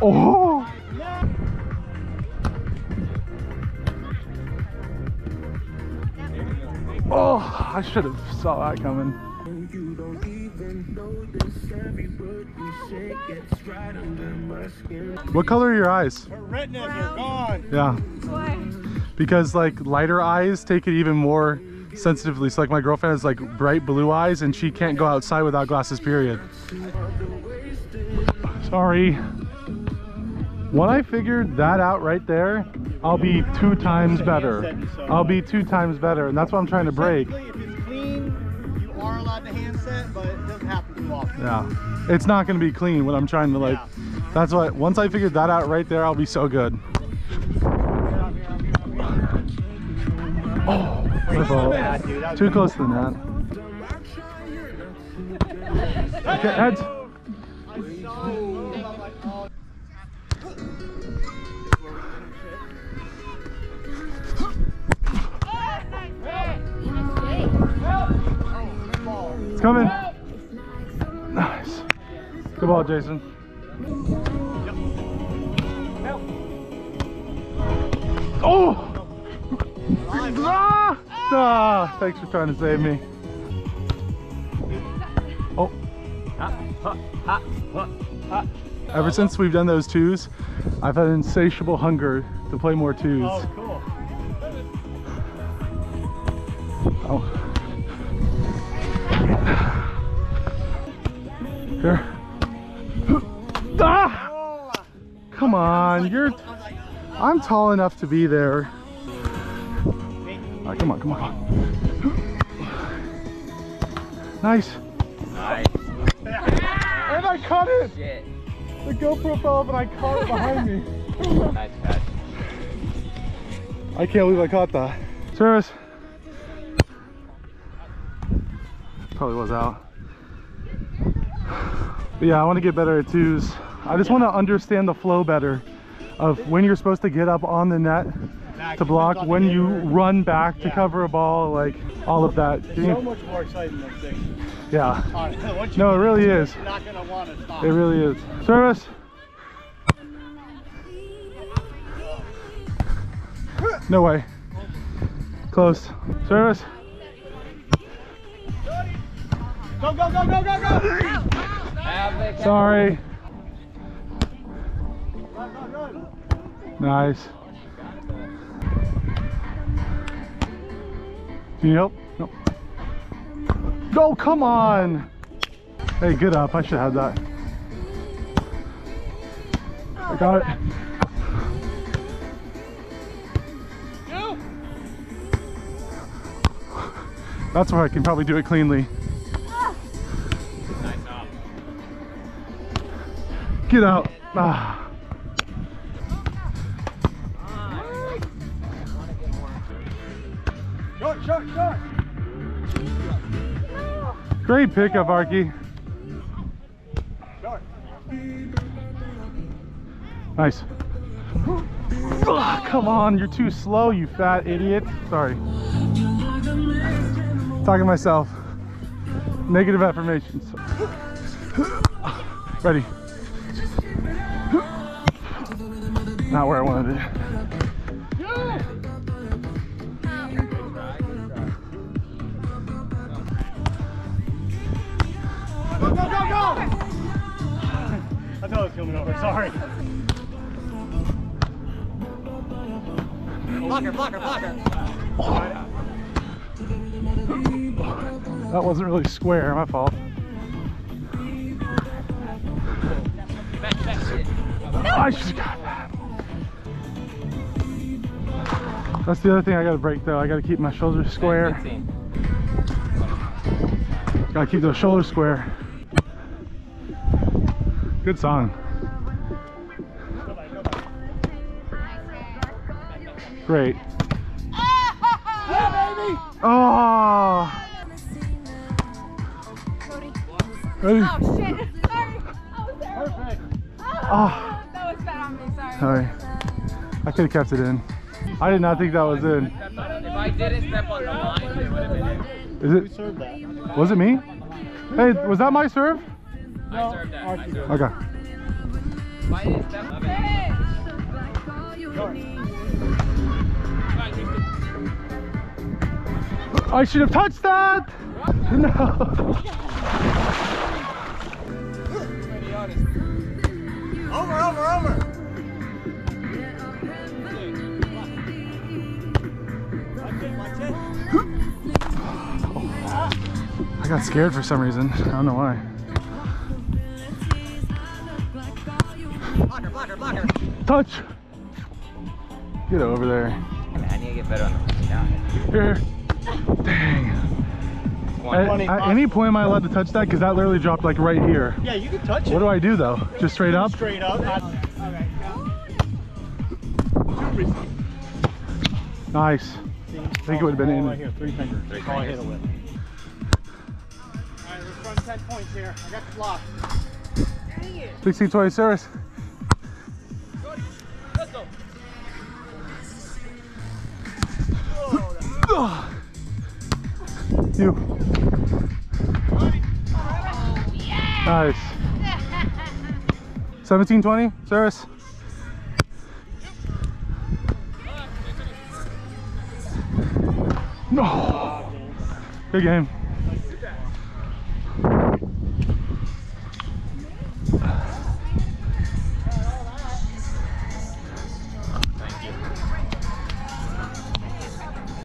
Oh! Oh, I should have saw that coming. You don't even notice every word you say gets right under my skin. What color are your eyes? Her retinas are gone. Yeah. Why? Because like lighter eyes take it even more sensitively. So like my girlfriend has like bright blue eyes and she can't go outside without glasses, period. Sorry. When I figured that out right there, I'll be 2 times better. I'll be 2 times better, and that's what I'm trying to break. If it's clean, you are allowed to handset, but it doesn't happen too often. Yeah, it's not going to be clean when I'm trying to like. Yeah. That's what. Once I figured that out right there, I'll be so good. Oh, that, too close to the net. Okay, heads. It's coming. Nice. Good ball, Jason. Oh! Ah! Thanks for trying to save me. Oh. Ever since we've done those twos, I've had an insatiable hunger to play more twos. Oh, cool. Oh. Here. Ah! Come on, you're. I'm tall enough to be there. All right, come on, come on. Nice. Nice. And I caught it. Shit. The GoPro fell up and I caught it behind me. Nice catch. I can't believe I caught that. Service. Probably was out. But yeah, I want to get better at twos. I just want to understand the flow better of when you're supposed to get up on the net to block, when you run back to cover a ball, like all of that. It's so much more exciting than six. Yeah. No, it really is. You're not going to want to stop. It really is. Service. No way. Close. Service. Go, go, go, go, go, go! Sorry. Nice. Do you need help? No. Go, come on. Hey, good up. I should have that. I got it. That's where I can probably do it cleanly. Get out. Ah. Shot, shot, shot. Great pickup, Arky. Nice. Come on, you're too slow, you fat idiot. Sorry. Talking to myself. Negative affirmations. Ready. Not where I wanted it. Yeah. Go, go, go, go! I thought it was coming over, sorry. Blocker, blocker, blocker! Oh. That wasn't really square, my fault. No. I just got that. That's the other thing I gotta break though. I gotta keep my shoulders square. Gotta keep those shoulders square. Good song. Great. Oh! Ready? Oh shit! Sorry. I was terrible. Oh, that was bad on me. Sorry. I could have kept it in. I did not think that was in. If I didn't step on the line, it would have been in. Is it? Was it me? Hey, was that my serve? No. I served that. Okay. I should have touched that! No! Over, over, over! I got scared for some reason. I don't know why. Blocker, blocker, blocker. Touch. Get over there. I need to get better on the pushing down. Here. Dang. At any point, am I allowed to touch that? Because that literally dropped like right here. Yeah, you can touch it. What do I do though? Just straight up? Straight up. Alright, yeah. Nice. See? I think it would have been in. Right here, three fingers. That's all I hit it with. Alright, let's run 10 points here. I got the block. Dang it. 16-20 service. Let's go. Oh, you. Oh, yeah. Nice. 17-20 service. No. Good game.